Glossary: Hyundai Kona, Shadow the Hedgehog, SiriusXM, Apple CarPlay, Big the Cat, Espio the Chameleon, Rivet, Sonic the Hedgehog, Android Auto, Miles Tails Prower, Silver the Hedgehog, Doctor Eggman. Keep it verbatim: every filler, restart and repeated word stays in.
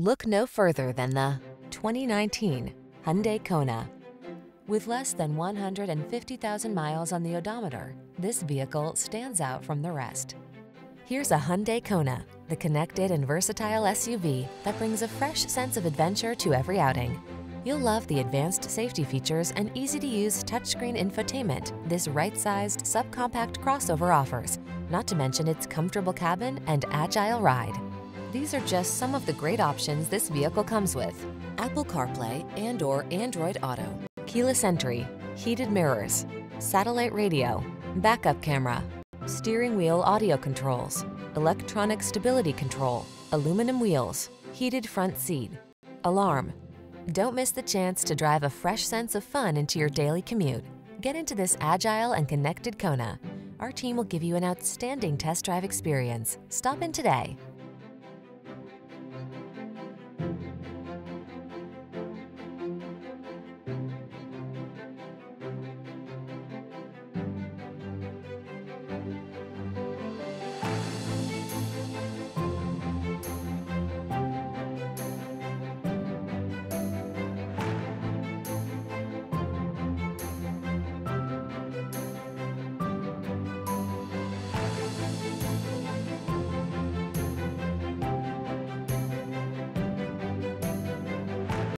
Look no further than the twenty nineteen Hyundai Kona. With less than one hundred fifty thousand miles on the odometer, this vehicle stands out from the rest. Here's a Hyundai Kona, the connected and versatile S U V that brings a fresh sense of adventure to every outing. You'll love the advanced safety features and easy-to-use touchscreen infotainment this right-sized subcompact crossover offers, not to mention its comfortable cabin and agile ride. These are just some of the great options this vehicle comes with: Apple CarPlay and or Android Auto, keyless entry, heated mirrors, satellite radio, backup camera, steering wheel audio controls, electronic stability control, aluminum wheels, heated front seat, alarm. Don't miss the chance to drive a fresh sense of fun into your daily commute. Get into this agile and connected Kona. Our team will give you an outstanding test drive experience. Stop in today.